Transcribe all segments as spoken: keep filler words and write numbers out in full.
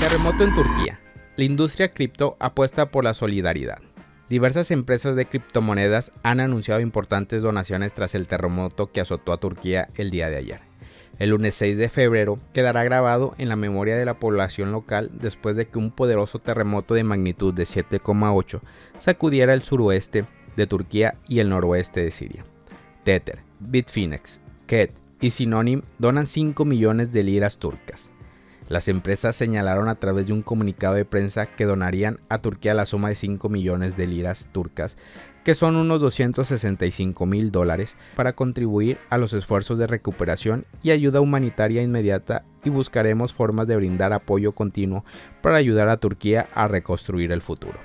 Terremoto en Turquía. La industria cripto apuesta por la solidaridad. Diversas empresas de criptomonedas han anunciado importantes donaciones tras el terremoto que azotó a Turquía el día de ayer. El lunes seis de febrero quedará grabado en la memoria de la población local después de que un poderoso terremoto de magnitud de siete coma ocho sacudiera el suroeste de Turquía y el noroeste de Siria. Tether, Bitfinex, Keet y Synonym donan cinco millones de liras turcas. Las empresas señalaron a través de un comunicado de prensa que donarían a Turquía la suma de cinco millones de liras turcas, que son unos doscientos sesenta y cinco mil dólares, para contribuir a los esfuerzos de recuperación y ayuda humanitaria inmediata, y buscaremos formas de brindar apoyo continuo para ayudar a Turquía a reconstruir el futuro.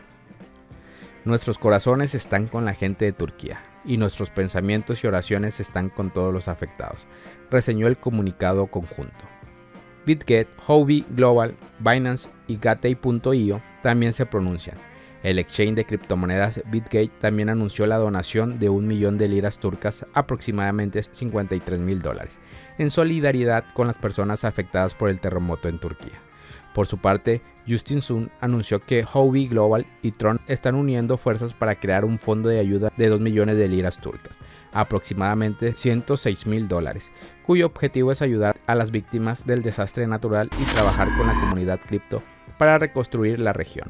Nuestros corazones están con la gente de Turquía y nuestros pensamientos y oraciones están con todos los afectados, reseñó el comunicado conjunto. Bitget, Huobi Global, Binance y Gate punto i o también se pronuncian. El exchange de criptomonedas Bitget también anunció la donación de un millón de liras turcas, aproximadamente cincuenta y tres mil dólares, en solidaridad con las personas afectadas por el terremoto en Turquía. Por su parte, Justin Sun anunció que Huobi Global y Tron están uniendo fuerzas para crear un fondo de ayuda de dos millones de liras turcas, aproximadamente ciento seis mil dólares, cuyo objetivo es ayudar a las víctimas del desastre natural y trabajar con la comunidad cripto para reconstruir la región.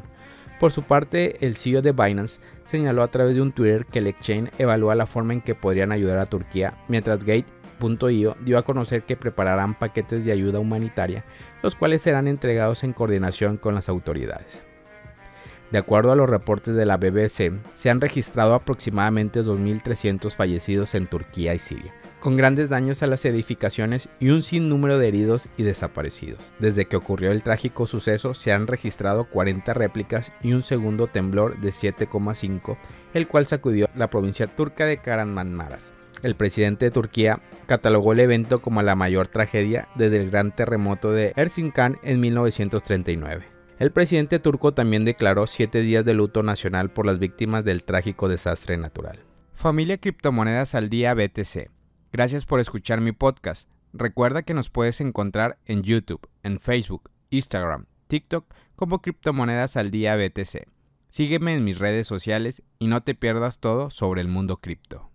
Por su parte, el C E O de Binance señaló a través de un Twitter que el exchange evalúa la forma en que podrían ayudar a Turquía, mientras Gate punto i o dio a conocer que prepararán paquetes de ayuda humanitaria, los cuales serán entregados en coordinación con las autoridades. De acuerdo a los reportes de la B B C, se han registrado aproximadamente dos mil trescientos fallecidos en Turquía y Siria, con grandes daños a las edificaciones y un sinnúmero de heridos y desaparecidos. Desde que ocurrió el trágico suceso, se han registrado cuarenta réplicas y un segundo temblor de siete coma cinco, el cual sacudió la provincia turca de Karamanmaraş. El presidente de Turquía catalogó el evento como la mayor tragedia desde el gran terremoto de Erzincan en mil novecientos treinta y nueve. El presidente turco también declaró siete días de luto nacional por las víctimas del trágico desastre natural. Familia Criptomonedas al Día B T C, gracias por escuchar mi podcast. Recuerda que nos puedes encontrar en YouTube, en Facebook, Instagram, TikTok como Criptomonedas al Día B T C. Sígueme en mis redes sociales y no te pierdas todo sobre el mundo cripto.